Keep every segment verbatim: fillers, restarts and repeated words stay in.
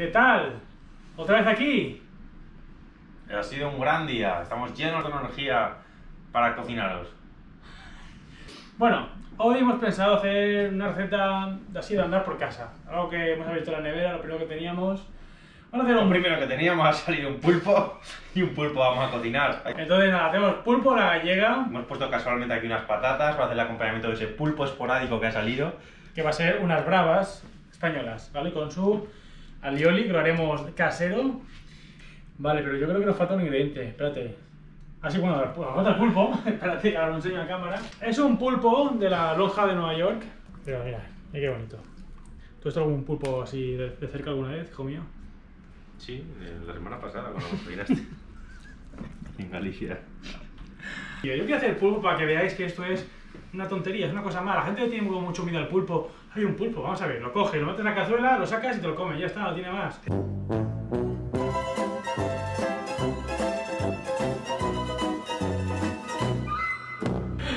¿Qué tal? ¿Otra vez aquí? Ha sido un gran día, estamos llenos de energía para cocinaros. Bueno, hoy hemos pensado hacer una receta de así de andar por casa. Algo que hemos abierto la nevera, lo primero que teníamos. Vamos a hacer un... Lo primero que teníamos ha salido un pulpo y un pulpo vamos a cocinar. Entonces nada, hacemos pulpo a la gallega. Hemos puesto casualmente aquí unas patatas para hacer el acompañamiento de ese pulpo esporádico que ha salido. Que va a ser unas bravas españolas, ¿vale? Con su alioli, que lo haremos casero. Vale, pero yo creo que nos falta un ingrediente, espérate. Así bueno, nos falta el pulpo, espérate, ahora lo enseño a cámara. Es un pulpo de la lonja de Nueva York. Pero mira, mira qué bonito. ¿Tú has traído un pulpo así de, de cerca alguna vez, hijo mío? Sí, la semana pasada cuando nos peinaste. En Galicia. Yo quiero hacer pulpo para que veáis que esto es una tontería, es una cosa mala. La gente le tiene mucho miedo al pulpo. Hay un pulpo, vamos a ver, lo coges, lo metes en la cazuela, lo sacas y te lo comes, ya está, no tiene más.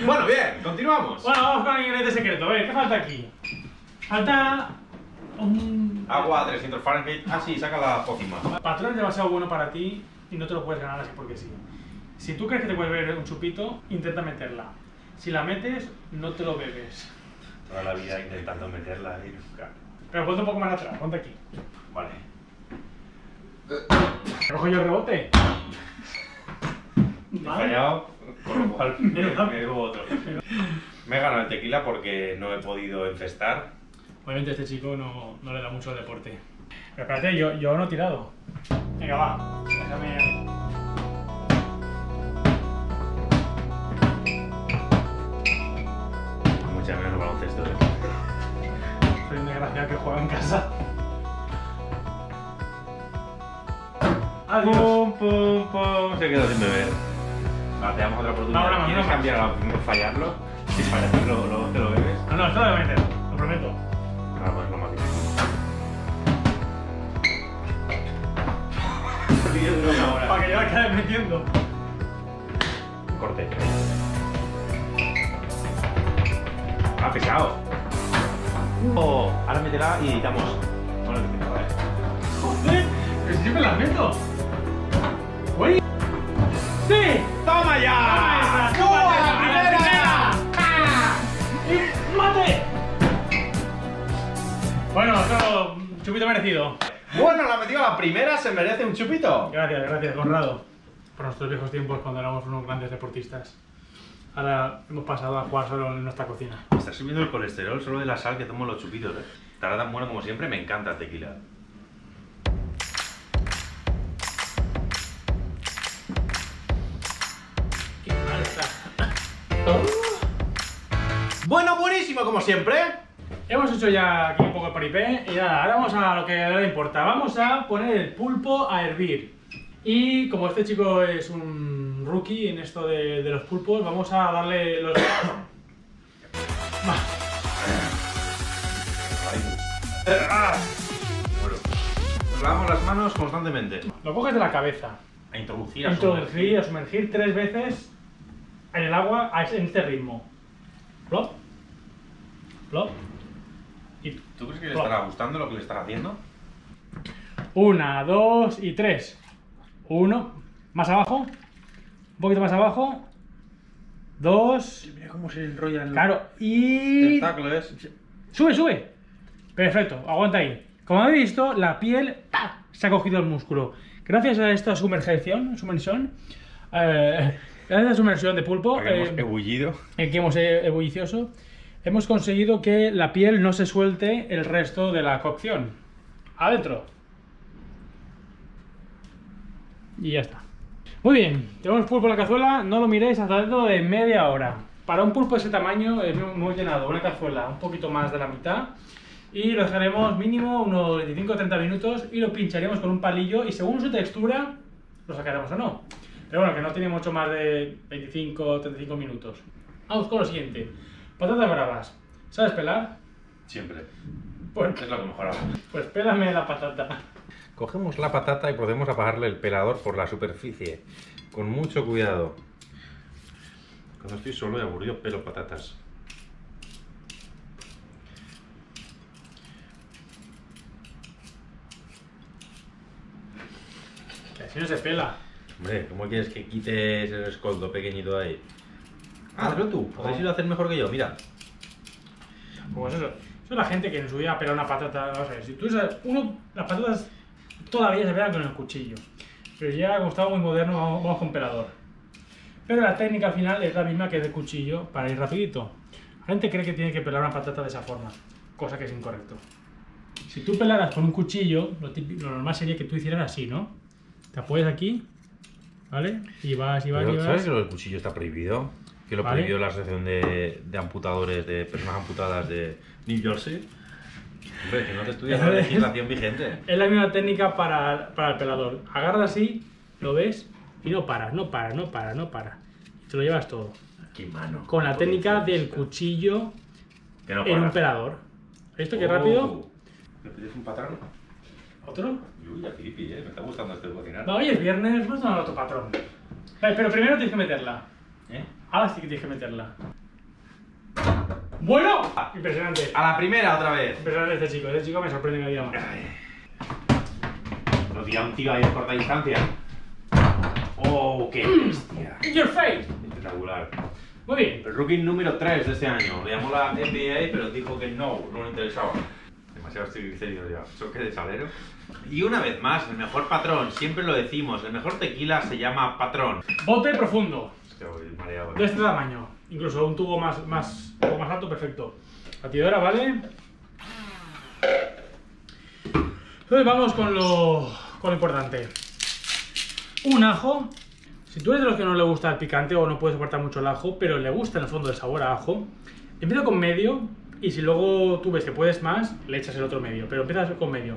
Bueno, bien, continuamos. Bueno, vamos con el ingrediente secreto. A ver, ¿qué falta aquí? Falta... un... agua, trescientos Fahrenheit. Ah, sí, saca la pócima. Patrón es demasiado bueno para ti y no te lo puedes ganar así porque sí. Si tú crees que te puedes beber un chupito, intenta meterla. Si la metes, no te lo bebes. Toda la vida intentando meterla y nunca. Pero ponte un poco más atrás, ponte aquí. Vale. ¿Cojo yo el rebote? He fallado, con lo cual me, me debo otro. Me he ganado el tequila porque no he podido encestar. Obviamente este chico no, no le da mucho al deporte. Pero espérate, yo, yo no he tirado. Venga, va. Déjame... Muchas gracias para un cesto, ¿eh? Soy un desgraciado que juega en casa. Adiós. Pum, pum, pum. Se quedó sin beber. Te damos otra oportunidad. No, no, ¿Quieres no, no, cambiar no. fallarlo? Si fallas, lo, lo, te lo bebes. No, no, esto lo voy a meter, lo prometo. Ah, pues no más difícil. Para que yo la quede metiendo. Corte. Ah, pesado. Oh, ahora métela y editamos. Bueno, que te joder. ¡Joder! ¡Pero si yo me las meto! ¡Güey! ¡Sí! ¡Toma ya! ¡Toma la primera! ¡Y mate! Bueno, claro, chupito merecido. Bueno, la ha metido a la primera, se merece un chupito. Gracias, gracias, Conrado. Por nuestros viejos tiempos, cuando éramos unos grandes deportistas. Ahora hemos pasado a jugar solo en nuestra cocina. Me está subiendo el colesterol solo de la sal que tomo los chupitos, ¿eh? Estará tan bueno como siempre, me encanta el tequila. Bueno, buenísimo como siempre. Hemos hecho ya aquí un poco de paripé. Y nada, ahora vamos a lo que ahora importa. Vamos a poner el pulpo a hervir. Y como este chico es un rookie en esto de, de los pulpos, vamos a darle los... Nos lavamos las manos constantemente. Lo coges de la cabeza. A introducir, a introducir, sumergir. A sumergir tres veces en el agua a este, en este ritmo. Plop, plop. Y ¿tú crees que le plop. Estará gustando lo que le estás haciendo? Una, dos y tres. Uno, más abajo, un poquito más abajo. Dos. Mira cómo se enrolla el. Claro, y. Tentáculo es. Sube, sube. Perfecto, aguanta ahí. Como habéis visto, la piel ¡pah! Se ha cogido el músculo. Gracias a esta sumergión, sumersión. Eh, Gracias a la sumersión de pulpo, el eh, ebullido. Eh, que hemos ebullicioso, hemos conseguido que la piel no se suelte el resto de la cocción. Adentro. Y ya está. Muy bien, tenemos pulpo en la cazuela, no lo miréis hasta dentro de media hora. Para un pulpo de ese tamaño hemos llenado una cazuela un poquito más de la mitad y lo dejaremos mínimo unos veinticinco a treinta minutos y lo pincharemos con un palillo y según su textura lo sacaremos o no. Pero bueno, que no tiene mucho más de veinticinco a treinta y cinco minutos. Vamos con lo siguiente. Patatas bravas. ¿Sabes pelar? Siempre. Pues, es lo que mejor hago. Pues pélame la patata. Cogemos la patata y podemos apagarle el pelador por la superficie. Con mucho cuidado. Cuando estoy solo y aburrido, pelo patatas. Que así no se pela. Hombre, ¿cómo quieres que quites el escoldo pequeñito de ahí? Ah, hazlo tú, podéis ir a hacer mejor que yo, mira. Pues eso, eso es la gente que en su vida pela una patata. Vamos a ver, si tú sabes, uno, las patatas todavía se pelan con el cuchillo. Pero ya, como estaba muy moderno, vamos, vamos con pelador. Pero la técnica al final es la misma que de cuchillo para ir rapidito. La gente cree que tiene que pelar una patata de esa forma, cosa que es incorrecto. Si tú pelaras con un cuchillo, lo, típico, lo normal sería que tú hicieras así, ¿no? Te apoyas aquí, ¿vale? Y vas, y vas, pero, y vas. ¿Sabes que el cuchillo está prohibido? Que lo ¿Vale? prohibió la asociación de, de amputadores, de personas amputadas de New Jersey. Hombre, que no te estudias la legislación vigente. Es la misma técnica para, para el pelador. Agarras así, lo ves y no paras, no paras, no paras, no paras. Y te lo llevas todo. Qué mano. Con la técnica del cuchillo que no en un pelador. ¿Esto qué oh. rápido? ¿Me pides un patrón? ¿Otro? Uy, a piripi, eh. Me está gustando este cocinar. No, hoy es viernes, vamos a tomar otro patrón. Vale, pero primero tienes que meterla. ¿Eh? Ahora sí que tienes que meterla. ¡Bueno! Impresionante. A la primera otra vez. Impresionante este chico. Este chico me sorprende cada día más. No tira un tío ahí a corta distancia. ¡Oh, qué bestia! ¡In your face! Espectacular. Muy bien. El rookie número tres de este año. Le llamó la F B I, pero dijo que no, no le interesaba. Demasiado triglicéridos ya. Choque de salero. Y una vez más, el mejor patrón. Siempre lo decimos. El mejor tequila se llama Patrón. Bote profundo. Mareado, ¿eh? De este tamaño, incluso un tubo más, más, un poco más alto, perfecto. Batidora, ¿vale? Entonces vamos con lo, con lo importante. Un ajo. Si tú eres de los que no le gusta el picante o no puedes soportar mucho el ajo, pero le gusta en el fondo el sabor a ajo, empieza con medio y si luego tú ves que puedes más, le echas el otro medio, pero empiezas con medio.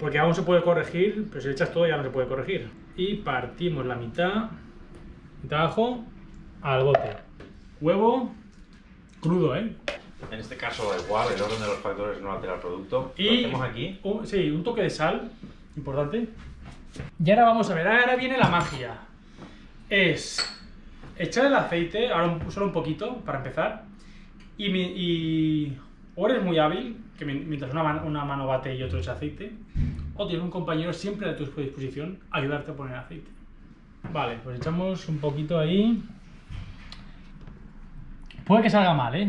Porque aún se puede corregir, pero si le echas todo ya no se puede corregir. Y partimos la mitad. Ajo al bote. Huevo crudo, ¿eh? En este caso, igual, el orden de los factores no altera el producto. Y lo hacemos aquí. Un, sí, un toque de sal, importante. Y ahora vamos a ver, ahora viene la magia. Es echar el aceite, ahora solo un poquito, para empezar. Y, y o eres muy hábil, que mientras una, man, una mano bate y otro echa aceite, o tienes un compañero siempre a tu disposición a ayudarte a poner aceite. Vale, pues echamos un poquito ahí. Puede que salga mal, ¿eh?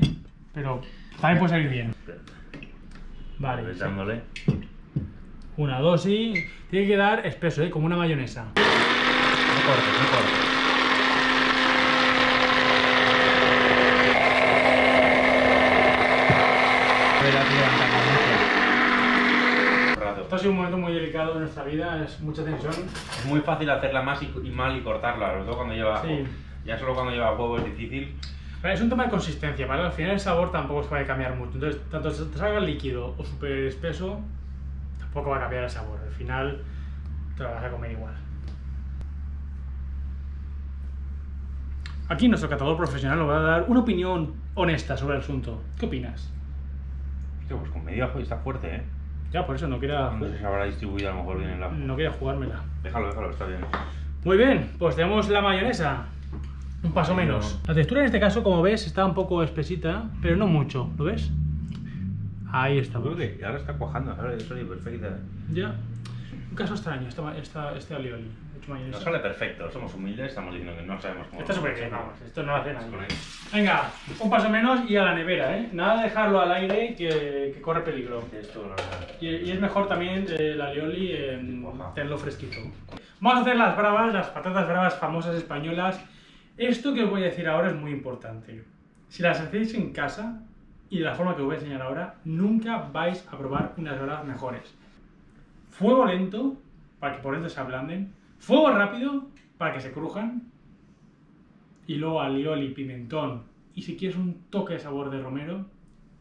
Pero también puede salir bien. Vale. Echándole. Una, dos y... Tiene que quedar espeso, ¿eh? Como una mayonesa. No cortes, no cortes. Esto ha sido un momento muy delicado de nuestra vida, es mucha tensión. Es muy fácil hacerla más y, y mal y cortarla, sobre todo cuando lleva sí. Ya solo cuando lleva huevo es difícil. Pero es un tema de consistencia, ¿vale? Al final el sabor tampoco se va a cambiar mucho. Entonces, tanto si te salga líquido o súper espeso, tampoco va a cambiar el sabor. Al final te lo vas a comer igual. Aquí nuestro catador profesional nos va a dar una opinión honesta sobre el asunto. ¿Qué opinas? Hostia, pues con medio ajo está fuerte, ¿eh? Ya, por eso no quería... No sé si habrá distribuido a lo mejor bien el ajo. No quería jugármela. Déjalo, déjalo, está bien. Muy bien, pues tenemos la mayonesa. Un paso menos. La textura en este caso, como ves, está un poco espesita, pero no mucho. ¿Lo ves? Ahí está. Creo que ahora está cuajando, ahora es perfecta. Ya. Un caso extraño, esta, esta, este alioli. No sale perfecto, somos humildes, estamos diciendo que no sabemos cómo... Esto es súper crema, esto no lo hace nadie. Venga, un paso menos y a la nevera, ¿eh? Nada de dejarlo al aire que, que corre peligro. Esto, la verdad. Y, y es mejor también eh, el alioli eh, tenerlo fresquito. Vamos a hacer las bravas, las patatas bravas famosas españolas. Esto que os voy a decir ahora es muy importante. Si las hacéis en casa, y de la forma que os voy a enseñar ahora, nunca vais a probar unas bravas mejores. Fuego lento, para que por dentro se ablanden. Fuego rápido, para que se crujan. Y luego alioli, pimentón. Y si quieres un toque de sabor de romero,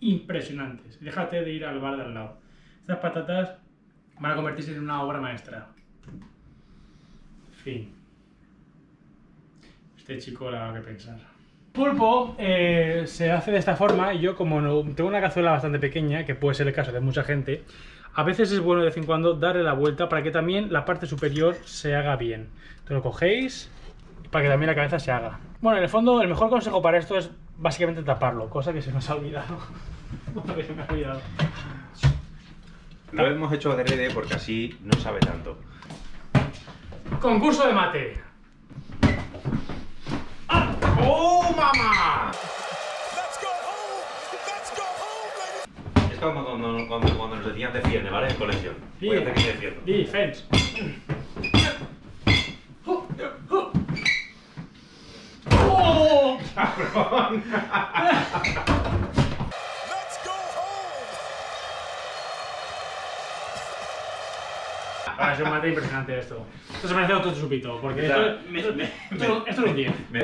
impresionantes. Déjate de ir al bar de al lado. Estas patatas van a convertirse en una obra maestra. Fin. Este chico la va a pensar. Pulpo eh, se hace de esta forma. Y yo, como no, tengo una cazuela bastante pequeña, que puede ser el caso de mucha gente, a veces es bueno de vez en cuando darle la vuelta para que también la parte superior se haga bien. Entonces lo cogéis para que también la cabeza se haga. Bueno, en el fondo el mejor consejo para esto es básicamente taparlo, cosa que se nos ha olvidado. que se me ha olvidado. Lo hemos hecho adrede porque así no sabe tanto. Concurso de mate. ¡Ah! ¡Oh, mamá! Es como cuando, cuando, cuando nos decían defiende, ¿vale? En colegio. Voy a hacer que defiendo. Defense. ¡Oh! ¡Cabrón! Ah, es un mate impresionante esto. Esto se parece a otro chupito, porque esto, me, esto, me, esto, me, esto no tiene. Me...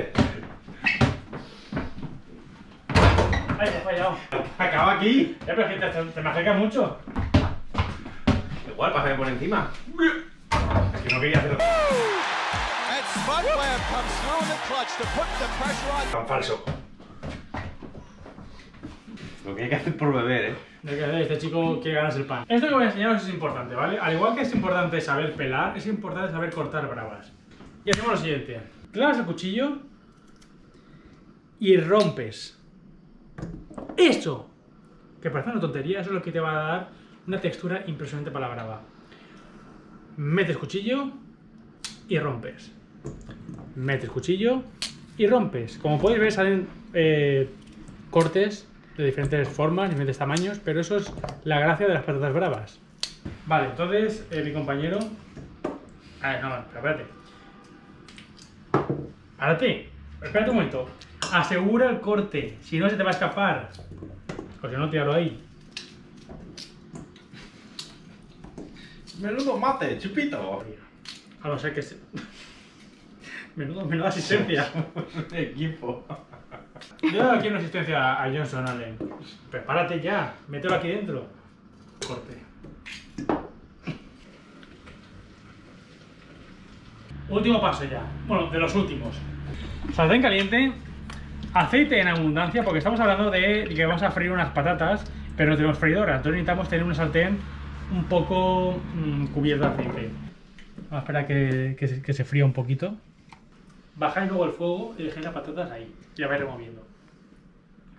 Ay, te he fallado. Acaba aquí. Ya, pero te, te me acercas mucho. Igual, pásame por encima. Es que no quería hacerlo. Tan falso. Lo que hay que hacer por beber, ¿eh? Hay que hacer, este chico quiere ganarse el pan. Esto que voy a enseñaros es importante, ¿vale? Al igual que es importante saber pelar, es importante saber cortar bravas. Y hacemos lo siguiente. Clavas el cuchillo y rompes. ¡Eso! Que parece una tontería, eso es lo que te va a dar una textura impresionante para la brava. Metes cuchillo y rompes. Metes cuchillo y rompes. Como podéis ver, salen eh, cortes de diferentes formas, diferentes tamaños, pero eso es la gracia de las patatas bravas. Vale, entonces, eh, mi compañero... A ver, no, pero espérate. Párate, espérate un momento. Asegura el corte, si no se te va a escapar. O si no, tíralo ahí. Menudo mate, chupito. A no ser que se... Menudo, menuda asistencia. Equipo. Yo doy aquí una asistencia a Johnson, Alan. Prepárate ya, mételo aquí dentro. Corte. Último paso ya. Bueno, de los últimos. Sartén caliente. Aceite en abundancia, porque estamos hablando de que vamos a freír unas patatas, pero no tenemos freidora, entonces necesitamos tener una sartén un poco mmm, cubierta de aceite. Vamos a esperar que, que, que se fría un poquito. Bajáis luego el fuego y dejéis las patatas ahí. Y la vais removiendo.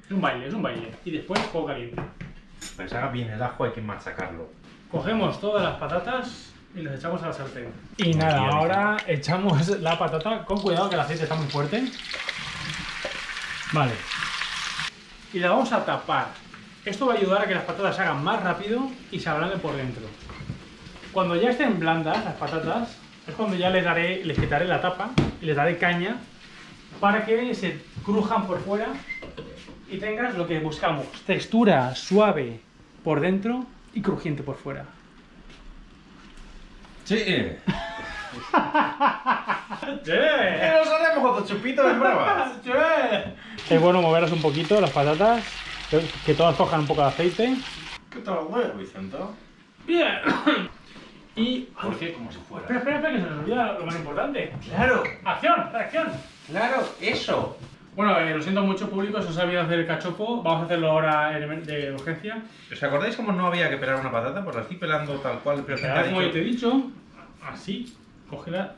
Es un baile, es un baile. Y después fuego caliente. Pero se haga bien el ajo, hay que machacarlo. Cogemos todas las patatas y las echamos a la sartén. Y oh, nada, Dios, ahora Dios. Echamos la patata. Con cuidado que el aceite está muy fuerte. Vale. Y la vamos a tapar. Esto va a ayudar a que las patatas se hagan más rápido y se ablanden por dentro. Cuando ya estén blandas las patatas, es cuando ya les, daré, les quitaré la tapa y les daré caña para que se crujan por fuera y tengas lo que buscamos. Textura suave por dentro y crujiente por fuera. Sí. ¡Che! ¡Nos haremos otro chupito de bravas! ¡Che! Es bueno moverlas un poquito, las patatas, que todas cojan un poco de aceite. ¿Qué tal, güey, Vicente? Bien. Y... ¿Por qué? Como si fuera. Espera, espera, espera, que se nos olvida lo más importante. ¡Claro! ¡Acción! ¡Acción! ¡Claro! ¡Eso! Bueno, eh, lo siento mucho, público, se os ha olvidado hacer el cachopo. Vamos a hacerlo ahora de urgencia. ¿Os acordáis cómo no había que pelar una patata? Pues la estoy pelando tal cual. Pero pelada, como yo te he dicho, así, cógela...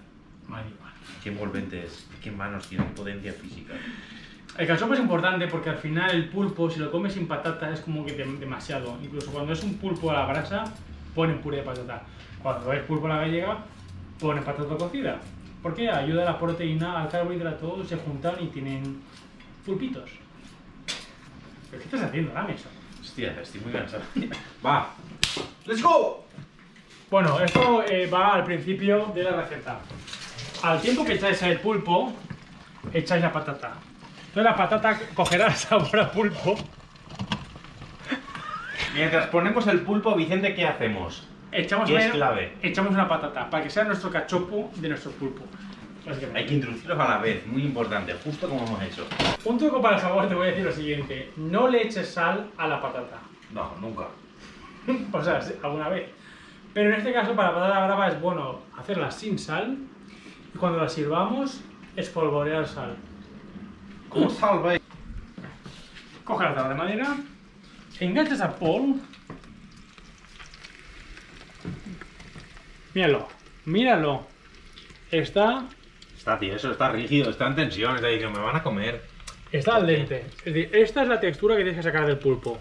Madre mía. Qué envolvente es. Qué manos tienen potencia física. El cachopo es importante porque al final el pulpo, si lo comes sin patata, es como que demasiado. Incluso cuando es un pulpo a la brasa, ponen puré de patata. Cuando es pulpo a la gallega, pones patata cocida. Porque ayuda a la proteína, al carbohidrato, se juntan y tienen pulpitos. ¿Pero qué estás haciendo, la mesa? Hostia, estoy muy cansado. ¡Va! ¡Let's go! Bueno, esto eh, va al principio de la receta. Al tiempo que echáis el pulpo, echáis la patata. Entonces la patata cogerá sabor a pulpo. Mientras ponemos el pulpo, Vicente, ¿qué hacemos? Echamos, es clave. Echamos una patata para que sea nuestro cachopo de nuestro pulpo. Hay que introducirlos a la vez, muy importante, justo como hemos hecho. Un truco para el sabor, te voy a decir lo siguiente: no le eches sal a la patata. No, nunca. O sea, alguna vez. Pero en este caso, para la patata brava es bueno hacerla sin sal y cuando la sirvamos, espolvorear sal. ¿Cómo sal, veis? Coge la tabla de madera, enganchas a Paul. Míralo, míralo. Está... Está tieso, está rígido, está en tensión, está diciendo, me van a comer. Está al dente. Es decir, esta es la textura que tienes que sacar del pulpo.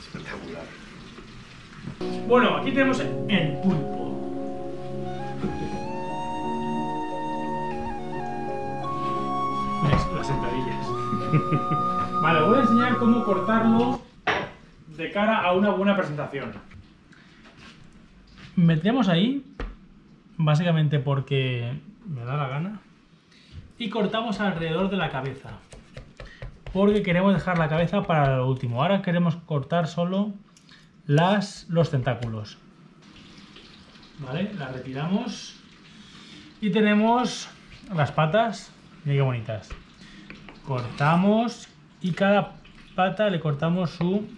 Espectacular. Bueno, aquí tenemos el pulpo. ¿Ves? Las sentadillas. Vale, os voy a enseñar cómo cortarlo de cara a una buena presentación. Metemos ahí, básicamente porque me da la gana, y cortamos alrededor de la cabeza, porque queremos dejar la cabeza para lo último. Ahora queremos cortar solo las, los tentáculos. Vale, la retiramos. Y tenemos las patas. Mira qué bonitas. Cortamos y cada pata le cortamos su,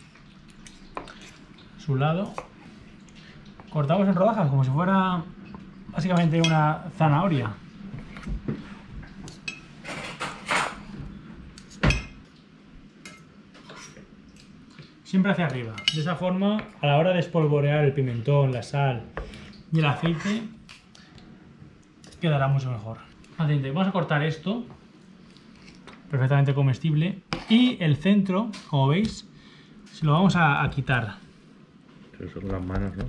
su lado. Cortamos en rodajas, como si fuera básicamente una zanahoria. Siempre hacia arriba. De esa forma, a la hora de espolvorear el pimentón, la sal y el aceite, quedará mucho mejor. Vamos a cortar esto, perfectamente comestible, y el centro, como veis, se lo vamos a, a quitar. Pero son las manos, ¿no?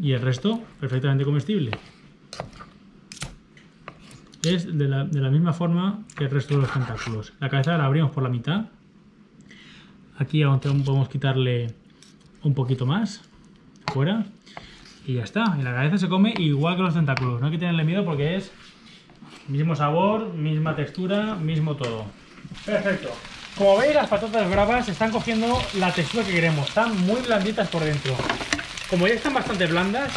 Y el resto, perfectamente comestible. Es de la, de la misma forma que el resto de los tentáculos. La cabeza la abrimos por la mitad. Aquí aún podemos quitarle un poquito más, fuera, y ya está. Y la cabeza se come igual que los tentáculos, no hay que tenerle miedo porque es mismo sabor, misma textura, mismo todo. Perfecto. Como veis, las patatas bravas están cogiendo la textura que queremos, están muy blanditas por dentro. Como ya están bastante blandas,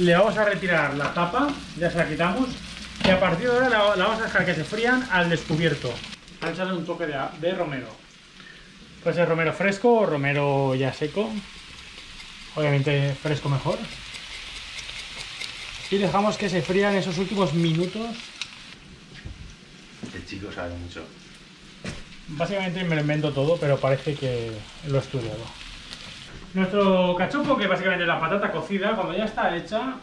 le vamos a retirar la tapa, ya se la quitamos, y a partir de ahora la, la vamos a dejar que se frían al descubierto. Vamos a echarle un toque de, de romero. Puede ser romero fresco o romero ya seco. Obviamente fresco mejor. Y dejamos que se frían esos últimos minutos. Este chico sabe mucho. Básicamente me lo invento todo, pero parece que lo he estudiado. Nuestro cachopo, que básicamente es la patata cocida, cuando ya está hecha,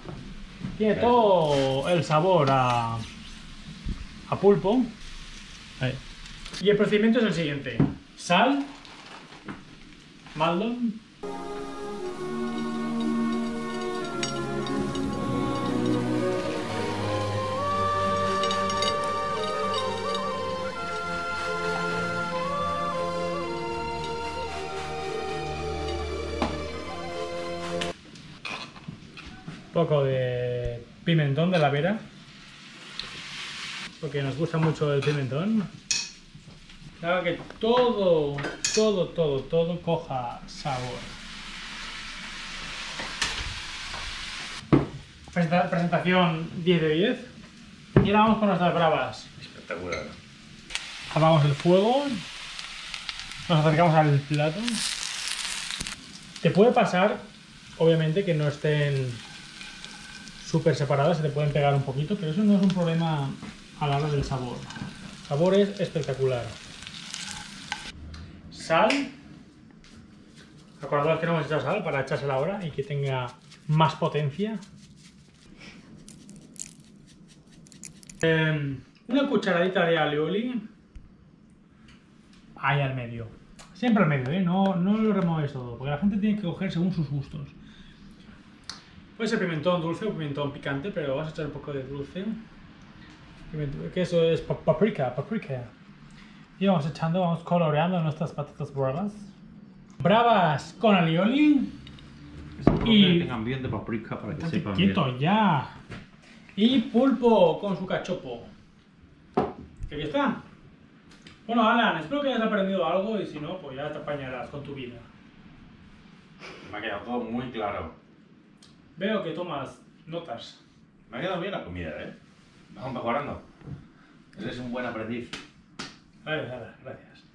tiene todo el sabor a, a pulpo. Ahí. Y el procedimiento es el siguiente. Sal, maldon, poco de pimentón de la vera, porque nos gusta mucho el pimentón. Haga que todo, todo, todo, todo coja sabor. Presentación diez de diez. Y ahora vamos con nuestras bravas. Espectacular. Apagamos el fuego. Nos acercamos al plato. Te puede pasar, obviamente, que no estén súper separadas, se te pueden pegar un poquito, pero eso no es un problema a la hora del sabor. El sabor es espectacular. Sal. Acordaos que no hemos echado sal para echársela ahora y que tenga más potencia. Eh, una cucharadita de alioli. Ahí al medio. Siempre al medio, ¿eh? No, no lo removes todo, porque la gente tiene que coger según sus gustos. Puede ser pimentón dulce o pimentón picante, pero vas a echar un poco de dulce. Que eso es paprika, paprika. Y vamos echando, vamos coloreando nuestras patatas bravas. Bravas con alioli. Y que tengan bien de paprika para que sepan bien. Quieto ya. Y pulpo con su cachopo. Aquí está. Bueno, Alan, espero que hayas aprendido algo y si no, pues ya te apañarás con tu vida. Me ha quedado todo muy claro. Veo que tomas notas. Me ha quedado bien la comida, ¿eh? Vamos mejorando. Eres un buen aprendiz. Vale, nada, gracias.